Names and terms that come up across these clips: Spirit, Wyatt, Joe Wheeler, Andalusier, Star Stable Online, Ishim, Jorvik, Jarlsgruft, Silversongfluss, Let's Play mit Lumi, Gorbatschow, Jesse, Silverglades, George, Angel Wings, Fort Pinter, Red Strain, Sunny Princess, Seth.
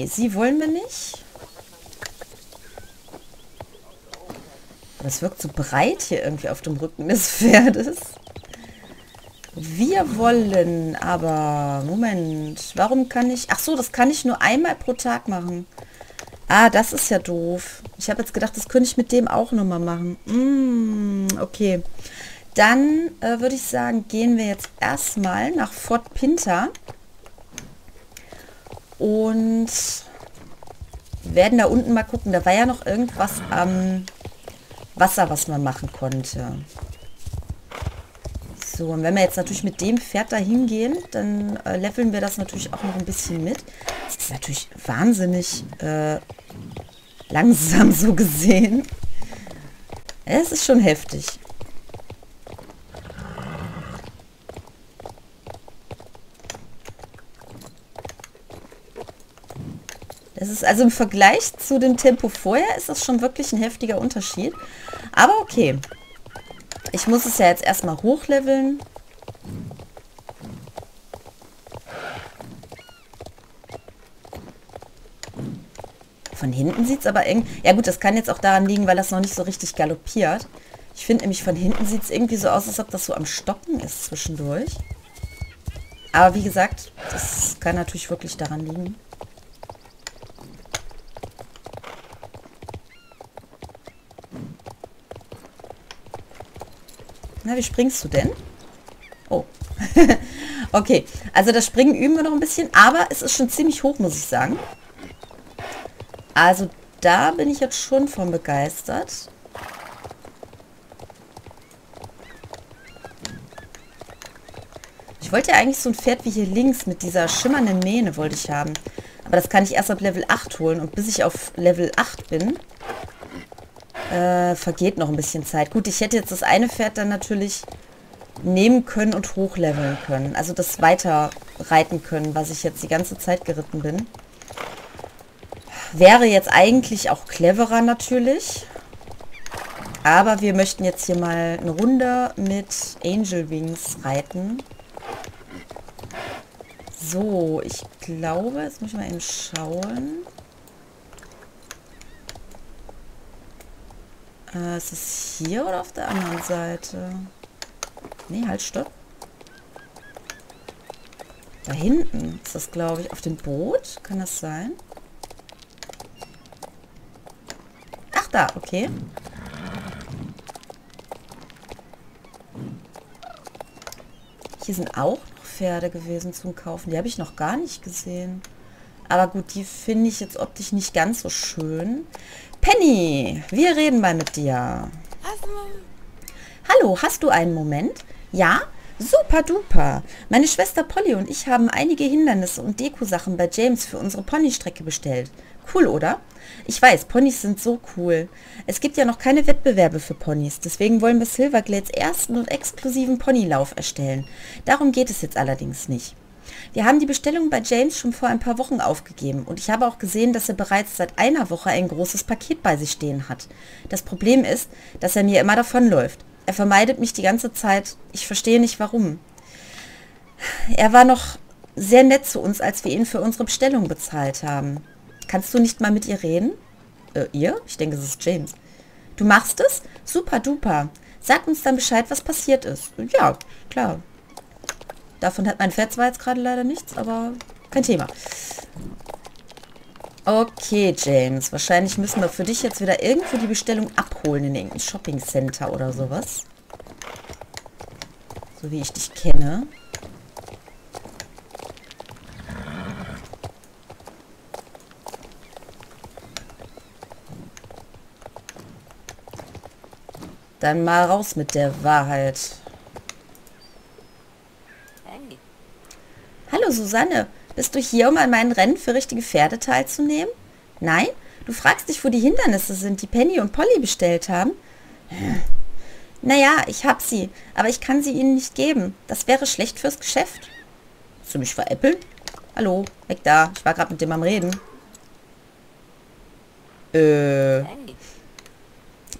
Sie wollen wir nicht. Es wirkt so breit hier irgendwie auf dem Rücken des Pferdes. Wir wollen aber... Moment, warum kann ich... Ach so, das kann ich nur einmal pro Tag machen. Ah, das ist ja doof. Ich habe jetzt gedacht, das könnte ich mit dem auch nochmal machen. Okay. Dann würde ich sagen, gehen wir jetzt erstmal nach Fort Pinter. Und werden da unten mal gucken. Da war ja noch irgendwas am Wasser, was man machen konnte. So, und wenn wir jetzt natürlich mit dem Pferd da hingehen, dann leveln wir das natürlich auch noch ein bisschen mit. Das ist natürlich wahnsinnig langsam so gesehen. Es ist schon heftig. Es ist also im Vergleich zu dem Tempo vorher ist das schon wirklich ein heftiger Unterschied. Aber okay. Ich muss es ja jetzt erstmal hochleveln. Von hinten sieht es aber eng. Ja gut, das kann jetzt auch daran liegen, weil das noch nicht so richtig galoppiert. Ich finde nämlich, von hinten sieht es irgendwie so aus, als ob das so am Stocken ist zwischendurch. Aber wie gesagt, das kann natürlich wirklich daran liegen. Na, wie springst du denn? Oh. Okay, also das Springen üben wir noch ein bisschen, aber es ist schon ziemlich hoch, muss ich sagen. Also da bin ich jetzt schon von begeistert. Ich wollte ja eigentlich so ein Pferd wie hier links mit dieser schimmernden Mähne wollte ich haben. Aber das kann ich erst ab Level 8 holen und bis ich auf Level 8 bin... vergeht noch ein bisschen Zeit. Gut, ich hätte jetzt das eine Pferd dann natürlich nehmen können und hochleveln können. Also das weiter reiten können, was ich jetzt die ganze Zeit geritten bin. Wäre jetzt eigentlich auch cleverer natürlich. Aber wir möchten jetzt hier mal eine Runde mit Angel Wings reiten. So, ich glaube, jetzt muss ich mal eben schauen... ist es hier oder auf der anderen Seite? Nee, halt, stopp. Da hinten ist das, glaube ich, auf dem Boot. Kann das sein? Ach, da, okay. Hier sind auch noch Pferde gewesen zum Kaufen. Die habe ich noch gar nicht gesehen. Aber gut, die finde ich jetzt optisch nicht ganz so schön. Penny, wir reden mal mit dir. Hallo, hast du einen Moment? Ja? Super duper. Meine Schwester Polly und ich haben einige Hindernisse und Dekosachen bei James für unsere Ponystrecke bestellt. Cool, oder? Ich weiß, Ponys sind so cool. Es gibt ja noch keine Wettbewerbe für Ponys, deswegen wollen wir Silverglades ersten und exklusiven Ponylauf erstellen. Darum geht es jetzt allerdings nicht. Wir haben die Bestellung bei James schon vor ein paar Wochen aufgegeben und ich habe auch gesehen, dass er bereits seit einer Woche ein großes Paket bei sich stehen hat. Das Problem ist, dass er mir immer davonläuft. Er vermeidet mich die ganze Zeit. Ich verstehe nicht, warum. Er war noch sehr nett zu uns, als wir ihn für unsere Bestellung bezahlt haben. Kannst du nicht mal mit ihr reden? Ihr? Ich denke, es ist James. Du machst es? Super duper. Sag uns dann Bescheid, was passiert ist. Ja, klar. Davon hat mein Pferd zwar jetzt gerade leider nichts, aber kein Thema. Okay, James. Wahrscheinlich müssen wir für dich jetzt wieder irgendwo die Bestellung abholen in irgendeinem Shopping Center oder sowas. So wie ich dich kenne. Dann mal raus mit der Wahrheit. Hallo Susanne, bist du hier, um an meinen Rennen für richtige Pferde teilzunehmen? Nein? Du fragst dich, wo die Hindernisse sind, die Penny und Polly bestellt haben? Naja, ich hab sie, aber ich kann sie ihnen nicht geben. Das wäre schlecht fürs Geschäft. Willst du mich veräppeln? Hallo, weg da. Ich war gerade mit dem am Reden.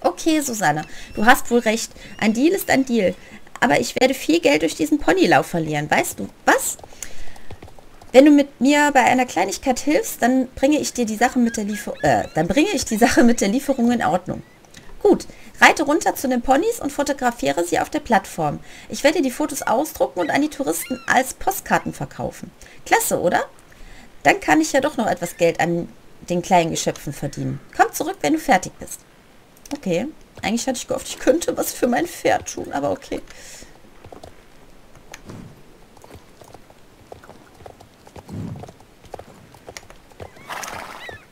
Okay, Susanne, du hast wohl recht. Ein Deal ist ein Deal. Aber ich werde viel Geld durch diesen Ponylauf verlieren, weißt du? Was? Wenn du mit mir bei einer Kleinigkeit hilfst, dann bringe ich dir die Sache mit der Lieferung in Ordnung. Gut, reite runter zu den Ponys und fotografiere sie auf der Plattform. Ich werde die Fotos ausdrucken und an die Touristen als Postkarten verkaufen. Klasse, oder? Dann kann ich ja doch noch etwas Geld an den kleinen Geschöpfen verdienen. Komm zurück, wenn du fertig bist. Okay, eigentlich hatte ich gehofft, ich könnte was für mein Pferd tun, aber okay.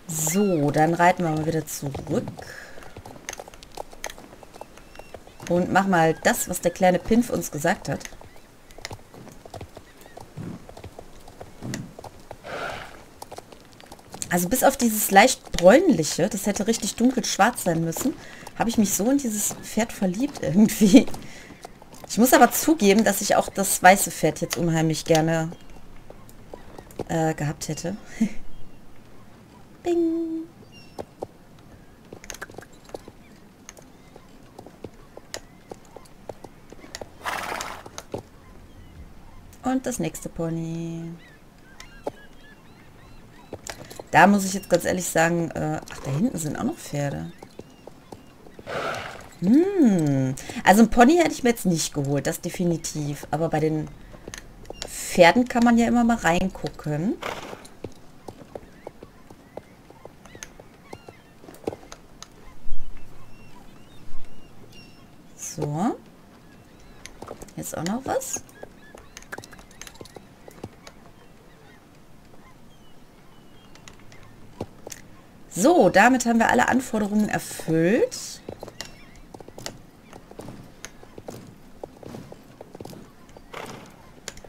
So, dann reiten wir mal wieder zurück. Und mach mal das, was der kleine Pinf uns gesagt hat. Also bis auf dieses leicht bräunliche, das hätte richtig dunkelschwarz sein müssen, habe ich mich so in dieses Pferd verliebt irgendwie. Ich muss aber zugeben, dass ich auch das weiße Pferd jetzt unheimlich gerne gehabt hätte. Bing! Und das nächste Pony. Da muss ich jetzt ganz ehrlich sagen, ach, da hinten sind auch noch Pferde. Hm. Also ein Pony hätte ich mir jetzt nicht geholt, das definitiv. Aber bei den Pferden kann man ja immer mal reingucken. So. Jetzt auch noch was. So, damit haben wir alle Anforderungen erfüllt.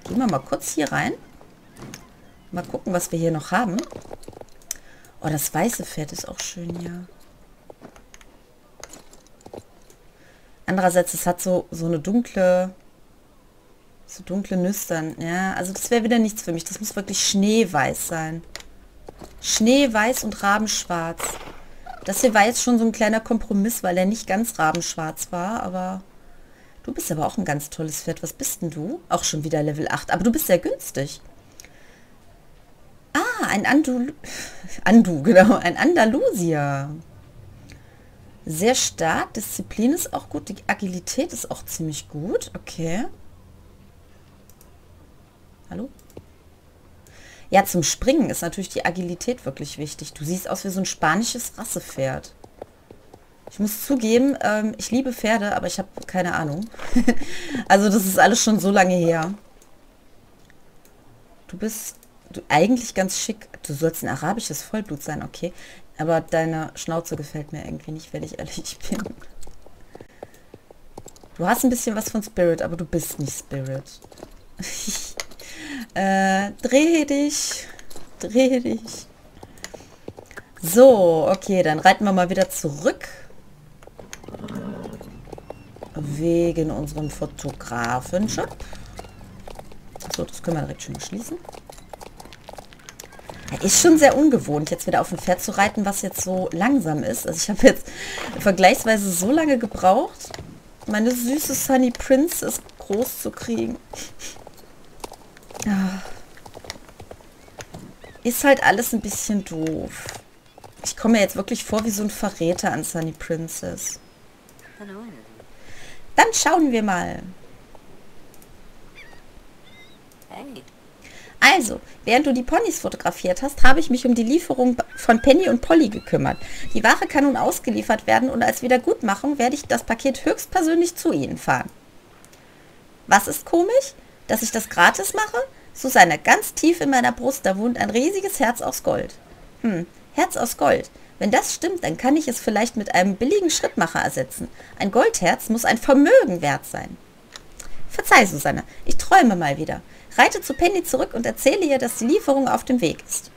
Gehen wir mal kurz hier rein. Mal gucken, was wir hier noch haben. Oh, das weiße Pferd ist auch schön, ja. Andererseits, es hat so eine dunkle... So dunkle Nüstern. Ja, also das wäre wieder nichts für mich. Das muss wirklich schneeweiß sein. Schneeweiß und rabenschwarz. Das hier war jetzt schon so ein kleiner Kompromiss, weil er nicht ganz rabenschwarz war, aber... Du bist aber auch ein ganz tolles Pferd. Was bist denn du? Auch schon wieder Level 8. Aber du bist sehr günstig. Ah, ein ein Andalusier. Sehr stark. Disziplin ist auch gut. Die Agilität ist auch ziemlich gut. Okay. Hallo? Ja, zum Springen ist natürlich die Agilität wirklich wichtig. Du siehst aus wie so ein spanisches Rassepferd. Ich muss zugeben, ich liebe Pferde, aber ich habe keine Ahnung. Also das ist alles schon so lange her. Du bist eigentlich ganz schick. Du sollst ein arabisches Vollblut sein, okay. Aber deine Schnauze gefällt mir irgendwie nicht, wenn ich ehrlich bin. Du hast ein bisschen was von Spirit, aber du bist nicht Spirit. Dreh dich. So, okay, dann reiten wir mal wieder zurück. Wegen unserem Fotografen-Shop. So, das können wir direkt schon schließen. Ist schon sehr ungewohnt, jetzt wieder auf ein Pferd zu reiten, was jetzt so langsam ist. Also ich habe jetzt vergleichsweise so lange gebraucht, meine süße Sunny Princess groß zu kriegen. Ist halt alles ein bisschen doof. Ich komme mir jetzt wirklich vor wie so ein Verräter an Sunny Princess. Dann schauen wir mal. Also, während du die Ponys fotografiert hast, habe ich mich um die Lieferung von Penny und Polly gekümmert. Die Ware kann nun ausgeliefert werden und als Wiedergutmachung werde ich das Paket höchstpersönlich zu ihnen fahren. Was ist komisch? Dass ich das gratis mache? Susanne, ganz tief in meiner Brust, da wohnt ein riesiges Herz aus Gold. Hm, Herz aus Gold. Wenn das stimmt, dann kann ich es vielleicht mit einem billigen Schrittmacher ersetzen. Ein Goldherz muss ein Vermögen wert sein. Verzeih, Susanne, ich träume mal wieder. Reite zu Penny zurück und erzähle ihr, dass die Lieferung auf dem Weg ist.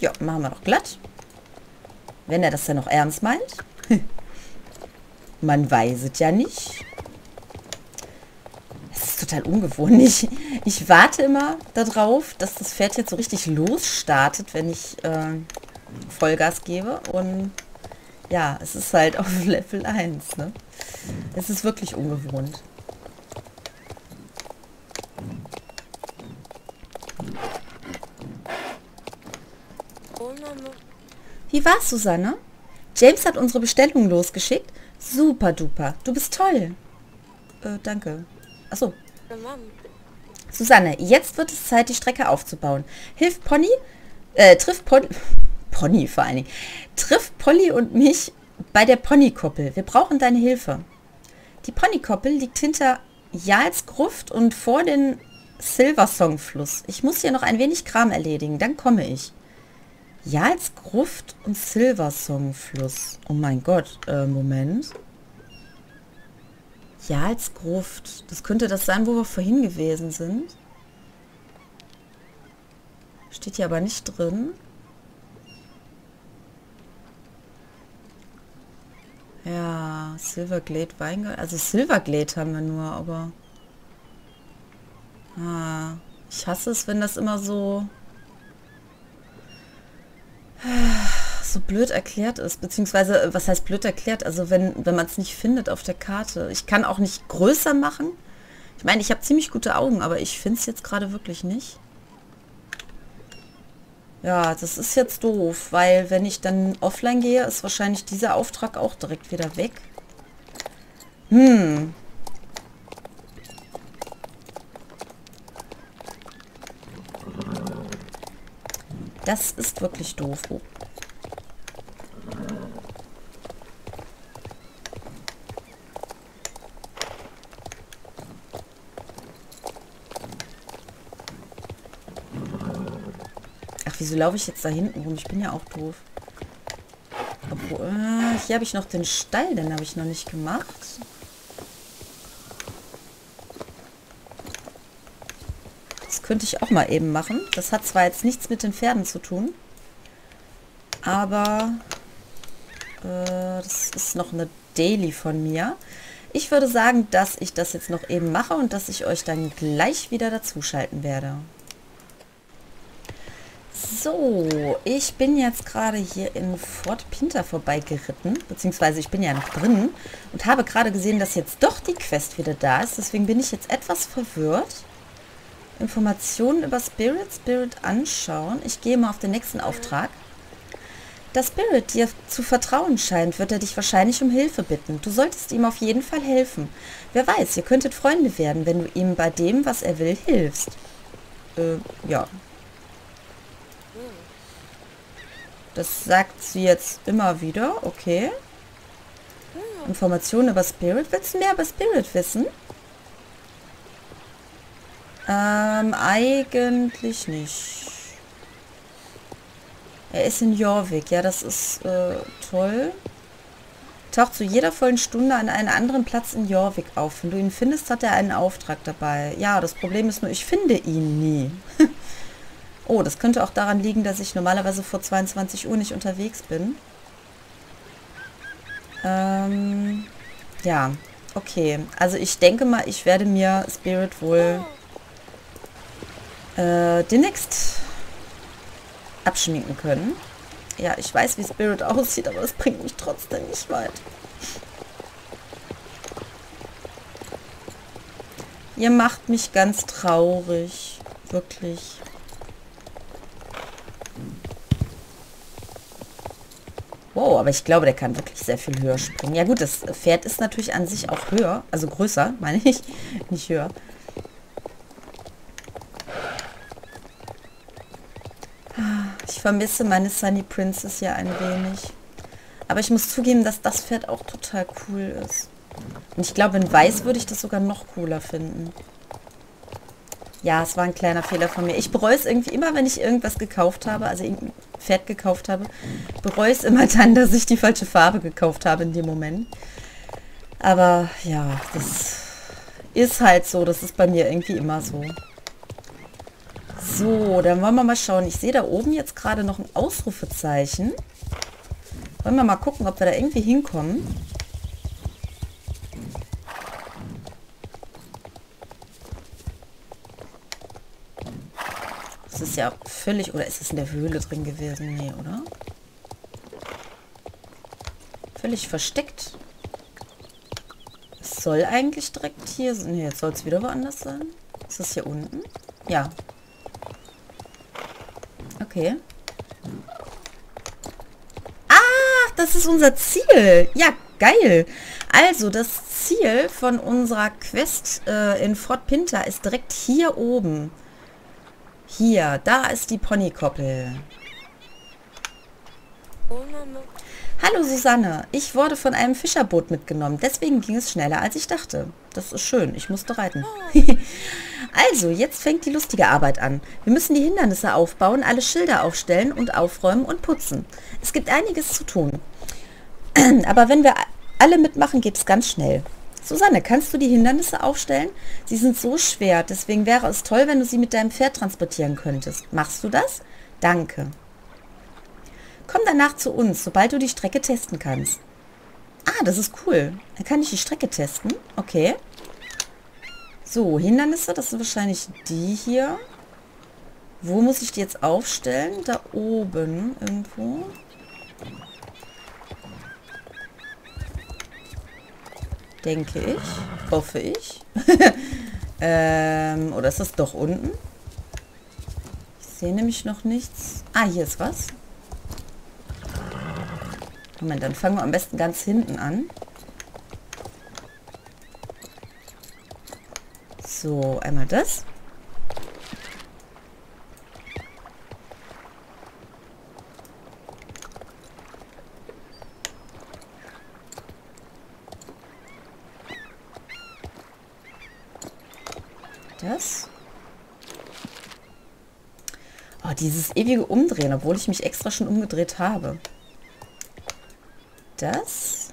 Ja, machen wir doch glatt. Wenn er das dann noch ernst meint. Man weiß es ja nicht. Das ist total ungewohnt. Ich warte immer darauf, dass das Pferd jetzt so richtig losstartet, wenn ich Vollgas gebe. Und ja, es ist halt auf Level 1. Ne? Es ist wirklich ungewohnt. Wie war's, Susanne? James hat unsere Bestellung losgeschickt. Super duper. Du bist toll. Danke. Achso. Susanne, jetzt wird es Zeit, die Strecke aufzubauen. Hilft Pony? Pony vor allen Dingen. Trifft Polly und mich bei der Ponykoppel. Wir brauchen deine Hilfe. Die Ponykoppel liegt hinter Jarlsgruft und vor den Silversongfluss. Ich muss hier noch ein wenig Kram erledigen, dann komme ich. Jarlsgruft und Silversongfluss. Oh mein Gott, Moment. Jarlsgruft. Das könnte das sein, wo wir vorhin gewesen sind. Steht hier aber nicht drin. Ja, Silverglade, Weingarten. Also Silverglade haben wir nur, aber... Ah, ich hasse es, wenn das immer so blöd erklärt ist. Beziehungsweise, was heißt blöd erklärt? Also wenn man es nicht findet auf der Karte. Ich kann auch nicht größer machen. Ich meine, ich habe ziemlich gute Augen, aber ich finde es jetzt gerade wirklich nicht. Ja, das ist jetzt doof, weil wenn ich dann offline gehe, ist wahrscheinlich dieser Auftrag auch direkt wieder weg. Das ist wirklich doof. Oh. Ach, wieso laufe ich jetzt da hinten rum? Ich bin ja auch doof. Obwohl, hier habe ich noch den Stall, den habe ich noch nicht gemacht. Könnte ich auch mal eben machen. Das hat zwar jetzt nichts mit den Pferden zu tun, aber das ist noch eine Daily von mir. Ich würde sagen, dass ich das jetzt noch eben mache und dass ich euch dann gleich wieder dazuschalten werde. So, ich bin jetzt gerade hier in Fort Pinter vorbeigeritten, beziehungsweise ich bin ja noch drin und habe gerade gesehen, dass jetzt doch die Quest wieder da ist. Deswegen bin ich jetzt etwas verwirrt. Informationen über Spirit anschauen. Ich gehe mal auf den nächsten Auftrag. Da Spirit dir zu vertrauen scheint, wird er dich wahrscheinlich um Hilfe bitten. Du solltest ihm auf jeden Fall helfen. Wer weiß, ihr könntet Freunde werden, wenn du ihm bei dem, was er will, hilfst. Ja. Das sagt sie jetzt immer wieder. Okay. Informationen über Spirit. Willst du mehr über Spirit wissen? Eigentlich nicht. Er ist in Jorvik. Ja, das ist toll. Taucht zu jeder vollen Stunde an einen anderen Platz in Jorvik auf. Wenn du ihn findest, hat er einen Auftrag dabei. Ja, das Problem ist nur, ich finde ihn nie. Oh, das könnte auch daran liegen, dass ich normalerweise vor 22 Uhr nicht unterwegs bin. Ja, okay. Also ich denke mal, ich werde mir Spirit wohl... demnächst abschminken können. Ja, ich weiß, wie Spirit aussieht, aber das bringt mich trotzdem nicht weit. Ihr macht mich ganz traurig. Wirklich. Wow, aber ich glaube, der kann wirklich sehr viel höher springen. Ja gut, das Pferd ist natürlich an sich auch höher. Also größer, meine ich. Nicht höher. Ich vermisse meine Sunny Princess ja ein wenig. Aber ich muss zugeben, dass das Pferd auch total cool ist. Und ich glaube, in Weiß würde ich das sogar noch cooler finden. Ja, es war ein kleiner Fehler von mir. Ich bereue es irgendwie immer, wenn ich irgendwas gekauft habe, also irgendein Pferd gekauft habe, bereue es immer dann, dass ich die falsche Farbe gekauft habe in dem Moment. Aber ja, das ist halt so. Das ist bei mir irgendwie immer so. So, dann wollen wir mal schauen. Ich sehe da oben jetzt gerade noch ein Ausrufezeichen. Wollen wir mal gucken, ob wir da irgendwie hinkommen. Das ist ja völlig... Oder ist es in der Höhle drin gewesen? Nee, oder? Völlig versteckt. Es soll eigentlich direkt hier... Nee, jetzt soll es wieder woanders sein. Ist das hier unten? Ja. Okay. das ist unser Ziel. Ja, geil. Also, das Ziel von unserer Quest in Fort Pinter ist direkt hier oben. Hier, da ist die Ponykoppel. Hallo Susanne, ich wurde von einem Fischerboot mitgenommen. Deswegen ging es schneller, als ich dachte. Das ist schön, ich musste reiten. Also, jetzt fängt die lustige Arbeit an. Wir müssen die Hindernisse aufbauen, alle Schilder aufstellen und aufräumen und putzen. Es gibt einiges zu tun. Aber wenn wir alle mitmachen, geht es ganz schnell. Susanne, kannst du die Hindernisse aufstellen? Sie sind so schwer, deswegen wäre es toll, wenn du sie mit deinem Pferd transportieren könntest. Machst du das? Danke. Komm danach zu uns, sobald du die Strecke testen kannst. Ah, das ist cool. Dann kann ich die Strecke testen. Okay. So, Hindernisse, das sind wahrscheinlich die hier. Wo muss ich die jetzt aufstellen? Da oben irgendwo. Denke ich. Hoffe ich. Oder ist das doch unten? Ich sehe nämlich noch nichts. Ah, hier ist was. Moment, dann fangen wir am besten ganz hinten an. So, einmal das. Das. Oh, dieses ewige Umdrehen, obwohl ich mich extra schon umgedreht habe. Das.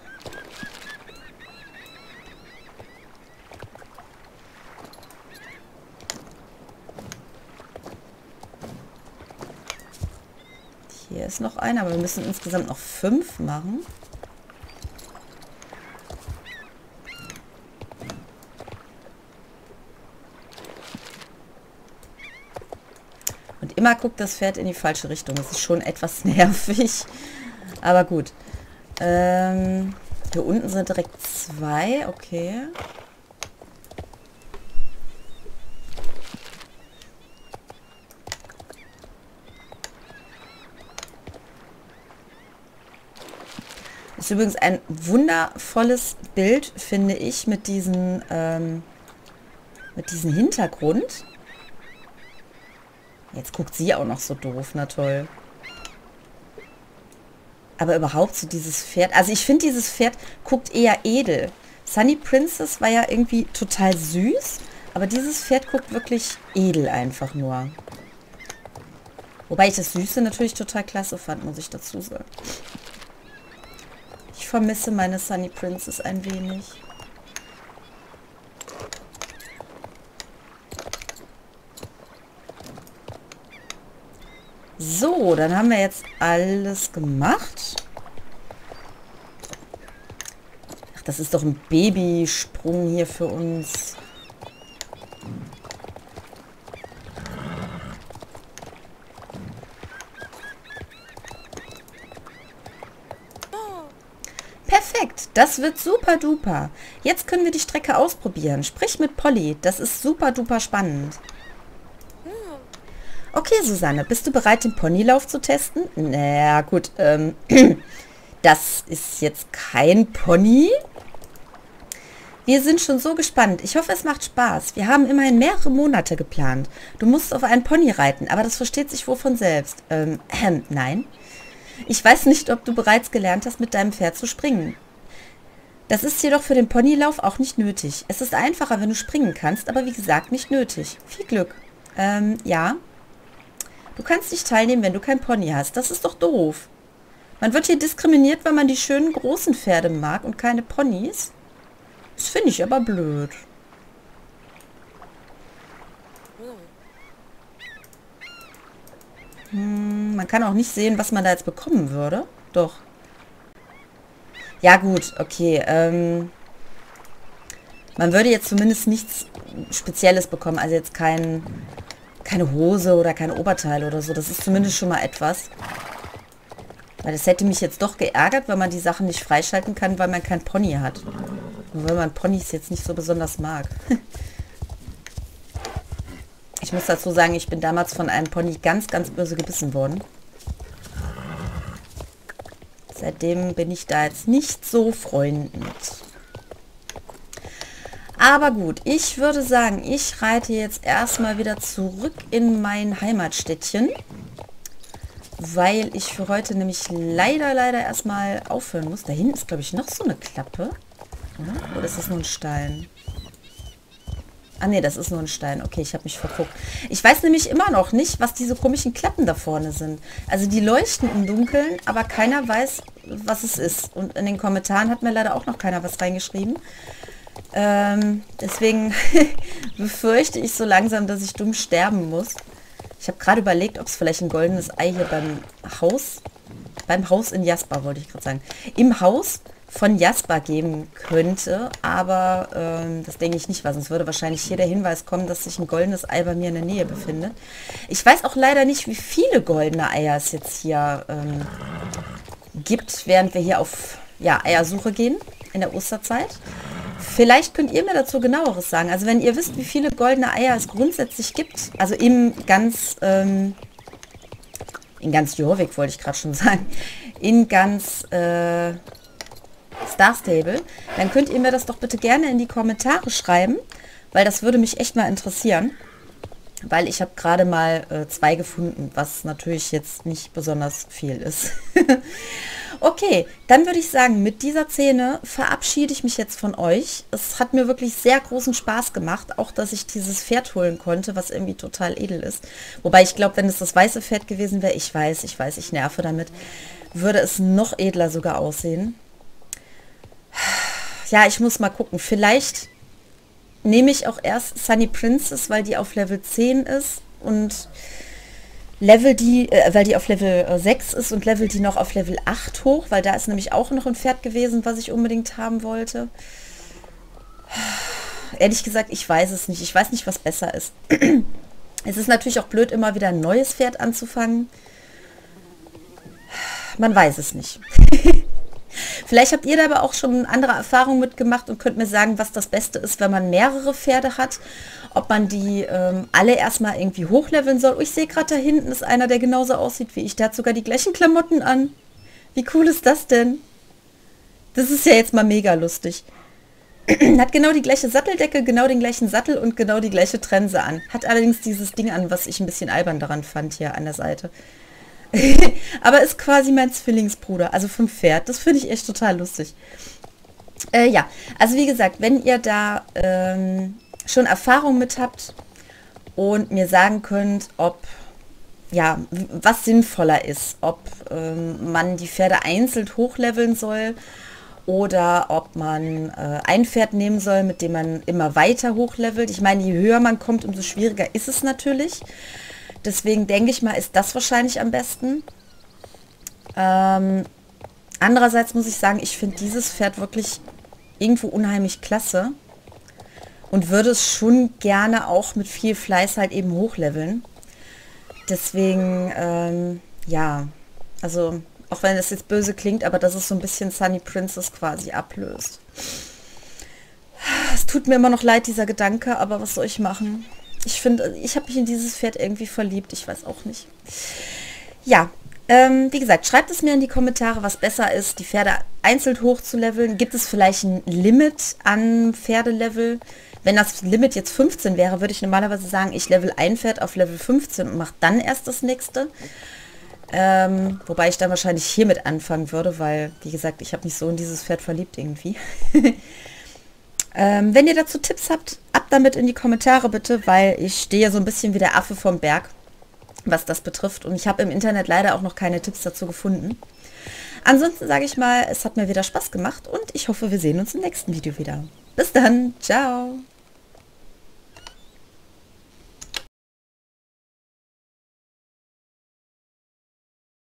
Hier ist noch einer, aber wir müssen insgesamt noch 5 machen. Und immer guckt das Pferd in die falsche Richtung. Das ist schon etwas nervig, aber gut. Hier unten sind direkt 2, okay. Ist übrigens ein wundervolles Bild, finde ich, mit diesem Hintergrund. Jetzt guckt sie auch noch so doof, na toll. Aber überhaupt so dieses Pferd. Also ich finde, dieses Pferd guckt eher edel. Sunny Princess war ja irgendwie total süß. Aber dieses Pferd guckt wirklich edel einfach nur. Wobei ich das Süße natürlich total klasse fand, muss ich dazu sagen. Ich vermisse meine Sunny Princess ein wenig. So, dann haben wir jetzt alles gemacht. Ach, das ist doch ein Babysprung hier für uns. Perfekt, das wird super duper. Jetzt können wir die Strecke ausprobieren. Sprich mit Polly, das ist super duper spannend. Okay, Susanne, bist du bereit, den Ponylauf zu testen? Naja, gut, das ist jetzt kein Pony. Wir sind schon so gespannt. Ich hoffe, es macht Spaß. Wir haben immerhin mehrere Monate geplant. Du musst auf einen Pony reiten, aber das versteht sich wohl von selbst. Nein. Ich weiß nicht, ob du bereits gelernt hast, mit deinem Pferd zu springen. Das ist jedoch für den Ponylauf auch nicht nötig. Es ist einfacher, wenn du springen kannst, aber wie gesagt, nicht nötig. Viel Glück. Ja. Du kannst nicht teilnehmen, wenn du kein Pony hast. Das ist doch doof. Man wird hier diskriminiert, weil man die schönen großen Pferde mag und keine Ponys. Das finde ich aber blöd. Man kann auch nicht sehen, was man da jetzt bekommen würde. Doch. Ja gut, okay. Man würde jetzt zumindest nichts Spezielles bekommen. Also jetzt kein... Keine Hose oder kein Oberteil oder so. Das ist zumindest schon mal etwas. Weil das hätte mich jetzt doch geärgert, weil man die Sachen nicht freischalten kann, weil man kein Pony hat. Nur weil man Ponys jetzt nicht so besonders mag. Ich muss dazu sagen, ich bin damals von einem Pony ganz, ganz böse gebissen worden. Seitdem bin ich da jetzt nicht so freundend. Aber gut, ich würde sagen, ich reite jetzt erstmal wieder zurück in mein Heimatstädtchen, weil ich für heute nämlich leider erstmal aufhören muss. Da hinten ist, glaube ich, noch so eine Klappe. Oder? Oder ist das nur ein Stein? Ah ne, das ist nur ein Stein. Okay, ich habe mich verguckt. Ich weiß nämlich immer noch nicht, was diese komischen Klappen da vorne sind. Also die leuchten im Dunkeln, aber keiner weiß, was es ist. Und in den Kommentaren hat mir leider auch noch keiner was reingeschrieben. Deswegen befürchte ich so langsam, dass ich dumm sterben muss. Ich habe gerade überlegt, ob es vielleicht ein goldenes Ei hier beim Haus in Jasper, wollte ich gerade sagen, im Haus von Jasper geben könnte, aber das denke ich nicht, weil sonst würde wahrscheinlich hier der Hinweis kommen, dass sich ein goldenes Ei bei mir in der Nähe befindet. Ich weiß auch leider nicht, wie viele goldene Eier es jetzt hier gibt, während wir hier auf Eiersuche gehen in der Osterzeit. Vielleicht könnt ihr mir dazu genaueres sagen. Also wenn ihr wisst, wie viele goldene Eier es grundsätzlich gibt, also in ganz Jorvik, wollte ich gerade schon sagen, in ganz Star Stable, dann könnt ihr mir das doch bitte gerne in die Kommentare schreiben, weil das würde mich echt mal interessieren, weil ich habe gerade mal 2 gefunden, was natürlich jetzt nicht besonders viel ist. Okay, dann würde ich sagen, mit dieser Szene verabschiede ich mich jetzt von euch. Es hat mir wirklich sehr großen Spaß gemacht, auch dass ich dieses Pferd holen konnte, was irgendwie total edel ist. Wobei ich glaube, wenn es das weiße Pferd gewesen wäre, ich weiß, ich nerve damit, würde es noch edler sogar aussehen. Ja, ich muss mal gucken. Vielleicht nehme ich auch erst Sunny Princess, weil die auf Level 10 ist und... weil die auf Level 6 ist und level die noch auf Level 8 hoch, weil da ist nämlich auch noch ein Pferd gewesen, was ich unbedingt haben wollte. Ehrlich gesagt, ich weiß es nicht. Ich weiß nicht, was besser ist. Es ist natürlich auch blöd, immer wieder ein neues Pferd anzufangen. Man weiß es nicht. Vielleicht habt ihr da aber auch schon andere Erfahrungen mitgemacht und könnt mir sagen, was das Beste ist, wenn man mehrere Pferde hat. Ob man die alle erstmal irgendwie hochleveln soll. Oh, ich sehe gerade, da hinten ist einer, der genauso aussieht wie ich. Der hat sogar die gleichen Klamotten an. Wie cool ist das denn? Das ist ja jetzt mal mega lustig. Hat genau die gleiche Satteldecke, genau den gleichen Sattel und genau die gleiche Trense an. Hat allerdings dieses Ding an, was ich ein bisschen albern daran fand hier an der Seite. Aber ist quasi mein Zwillingsbruder, also vom Pferd. Das finde ich echt total lustig. Ja, also wie gesagt, wenn ihr da schon Erfahrung mit habt und mir sagen könnt, ob, ja, was sinnvoller ist, ob man die Pferde einzeln hochleveln soll oder ob man ein Pferd nehmen soll, mit dem man immer weiter hochlevelt. Ich meine, je höher man kommt, umso schwieriger ist es natürlich. Deswegen denke ich mal, ist das wahrscheinlich am besten. Andererseits muss ich sagen, ich finde dieses Pferd wirklich irgendwo unheimlich klasse und würde es schon gerne auch mit viel Fleiß halt eben hochleveln. Deswegen, ja, also auch wenn es jetzt böse klingt, aber dass es so ein bisschen Sunny Princess quasi ablöst. Es tut mir immer noch leid, dieser Gedanke, aber was soll ich machen? Ich finde, ich habe mich in dieses Pferd irgendwie verliebt. Ich weiß auch nicht. Ja, wie gesagt, schreibt es mir in die Kommentare, was besser ist, die Pferde einzeln hochzuleveln. Gibt es vielleicht ein Limit an Pferdelevel? Wenn das Limit jetzt 15 wäre, würde ich normalerweise sagen, ich level ein Pferd auf Level 15 und mache dann erst das nächste. Wobei ich dann wahrscheinlich hiermit anfangen würde, weil, wie gesagt, ich habe mich so in dieses Pferd verliebt irgendwie. Wenn ihr dazu Tipps habt, ab damit in die Kommentare bitte, weil ich stehe so ein bisschen wie der Affe vom Berg, was das betrifft. Und ich habe im Internet leider auch noch keine Tipps dazu gefunden. Ansonsten sage ich mal, es hat mir wieder Spaß gemacht und ich hoffe, wir sehen uns im nächsten Video wieder. Bis dann, ciao!